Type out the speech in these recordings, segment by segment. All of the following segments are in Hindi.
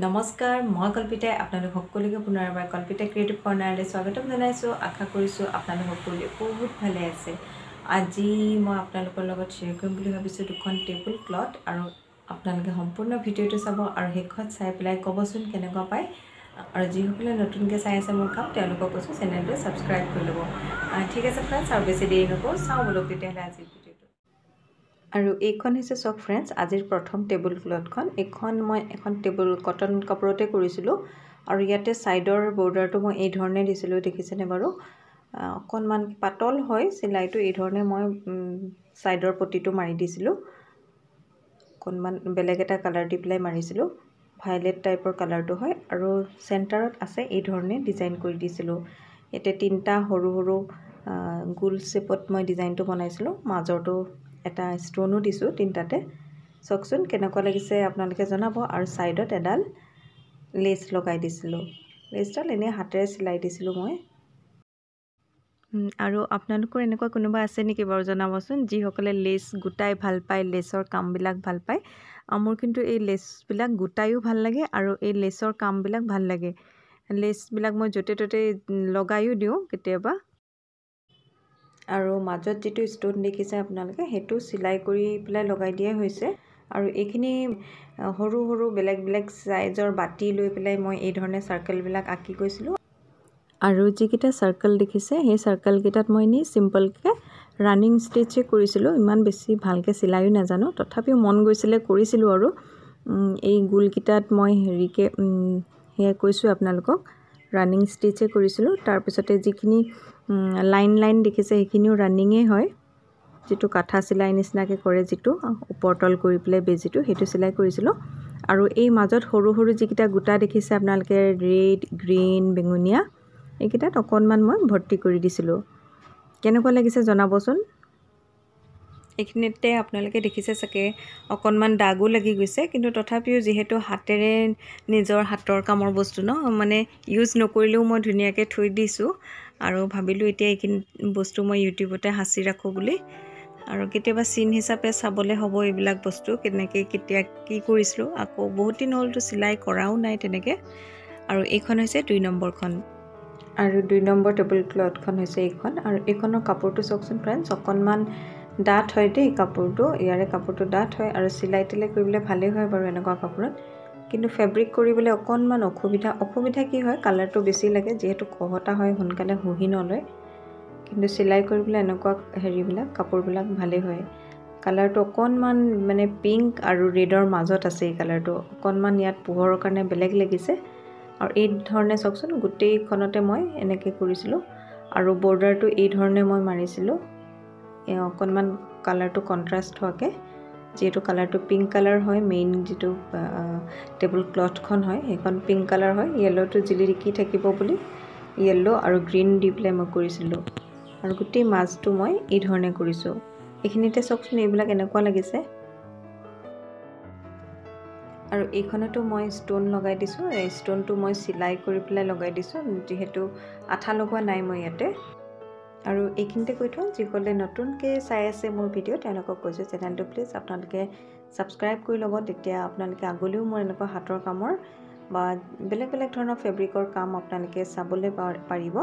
नमस्कार मैं कल्पिता आपन सकूँ पुनर्बार कल्पिता क्रिएटिव कर्नार स्वागत आशा कर बहुत भाले आसे। आज मैं आपन शेयर कर टेबुल क्लथ और आपन सम्पूर्ण भिडिओ चाब और शेष चाय पे कबसुन के पाए और जिसमें नतुनक चाय मोर काम कैसे चेनेल सबसक्राइब कर लो। ठीक है फ्रेंड्स और बेसि देरी नको चाँ बोलो आज भिडिओ और ये चौक फ्रेंड्स आज प्रथम टेबुल क्लथ मैं एन टेबुल कटन कपड़ते और इते साइडर बॉर्डर तो मैं ये दिल्ली देखीसेने बारू अकन पातल है सिलाई तो ये मैं साइडर पट्टी तो मारि दिल्ली अक बेलेग एट कलर दी पे मारि वायलेट टाइपर कलर तो है और सेन्टार आसे ये डिजाइन कर दिल्ली। इतने तीन सरू गोल शेपत मैं डिजाइन तो बनाई मजर तो एटा स्टोनो दिसो तीनटाते चकसुन केनेकुआ लागिसे आपनालोके जनाबो। और साइडत एडाल लेस लगाई दिसिलो, लेसडाल एने हातेरे सिलाई दिसिलो मैं। और आपनालोकर एनेकुआ कोनोबा आसे नेकि बारु जनाबोसुन जिसकले लेस गुटाई भाल पाय, लेसर कामबिलाक भाल पाय। आमोर किन्तु ए लेसबिलाक गुटाइयो भाल लागे और ए लेसर कामबिलाक भाल लागे। लेसबिलाक मैं जते तते लगाइयो दिउ केतियाबा। और मजत जी स्टोन देखिसे आपनलोके सिलाई करी पेलाय लगाई दिया होइसे। और एखिनि हरु हरु बेलेग बेलेग साइजर बाटी लई पेलाय मैं ये सर्कल बिलाक आँकि गइसिलो। और जिकिटा सर्कल देखिसे हे सर्कल किटात मैं नि सिम्पलके रानिंग स्टिचे करिसिलो। इमान बेसि भालके सिलाइयो नाजानो तथापिओ मन गइसिले करिसिलो। और एई गुल किटात मैं हेरिके हे कइसु आपनलोকক रानिंग स्टिचे करिसिलो। तार पिछते जिखिनि लाइन लाइन देखिसे हेखिनिओ रानिंगे है, जितु काठा सिलाई निसिनाके करे, जितु उपरतल करि पेले बेजितु हेतु सिलाई करिसिलो। और एई मजत हरु हरु जिकिटा गुटा देखिसे आपनालके रेड ग्रीन बेंगुनिया एकिटात अकनमान मैं भर्ती करि दिसिलो। केनेकुआ लागिसे जनाबोसुन। एखिनिते आपनालके देखिसे सके अकनमान दागो लगि गइसे, किन्तु तथापिओ जिहेतु हातेरे निजर हातर कामर बस्तु न माने यूज नकरिलेओ मैं धुनियाके थई दिसु। और भाविलो एतिया एखिनि बस्तु मैं यूट्यूबते हासि राखो बुली। और केतियाबा सीन हिसाबे साबले हबो एबिलाक बस्तु केनेके केतिया कि करिसिलो। आको बहुत दिन हलतो सिलाई कराओ नाइ तेनेके। और एखन हैसे 2 नम्बर खन और 2 नम्बर टेबल क्लथ खन हैसे एखन। और एखनर कापड़तो चकसन फ्रेंड्स अकनमान डाठ है दे कपड़ तो यारे कपड़ तो डाठ है और सिलाई तिलाई कर भाले है बार एनेकुआ कपड़त। किन्तु फेब्रिक कर अकनमान असुविधा असुविधा कि है कलर तो बेसि लगे जेहेतु कहता है सोनकाले हुहि नलय, किन्तु सिलाई कर एनेकुआ हेरिबिला कपड़बिला भाले है। कलर तो अकनमान माने पिंक और रेडर मजत आसे कलर तो अकनमान यात पोहर कारणे बेलेग लागिसे। और एई धरणे चकसन गोटेइखनते मैं एनेके करिसिलो। और बॉर्डर तो एई धरणे मैं मारिसिलो अकनमान कलर तो कन्ट्रास्ट होके, जेहेतु कलर तो पिंक कलर है मेन जी टेबल क्लथ है पिंक कलर है। येलो तो जिलिरिकी थकिबो बुली येलो और ग्रीन दी पे मैं करिसिलो। और गुटी माज तो मैं ई धरणे करिसो। एखिनिते चकसन एबिला एनेकुआ लागिसे। और एखनतो मैं स्टोन लगाई दिसो, स्टोन तो मैं सिलाई करि पेलाय लगाई दिसो, जेहेतु आठा लगवा नाइ मैं इते। और एखिनिते कै थौ जिकले नतुनके चाय आसे मोर भिडिओ कैसे चेनेल तो प्लिज आपनालोके सबसक्राइब कर लो। तेतिया आपनालोके आगलेओ मोर एनेकुआ हाथर कामर बा बेलेग बेलेग धৰণৰ फेब्रिकर काम आपनालोके चाबले पारिब।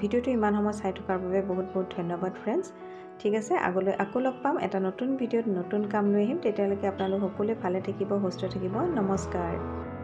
भिडिओ इमान समय चाय थकार বাবে बहुत बहुत धन्यवाद फ्रेंड्स। ठीक आसे आगले आकौ लग पाम एटा नतुन भिडिओत नतुन काम লৈ আহিম। तेतियाলৈকে आपनालोक সকলোৱে ভালে থাকিব, সুস্থ থাকিব। नमस्कार।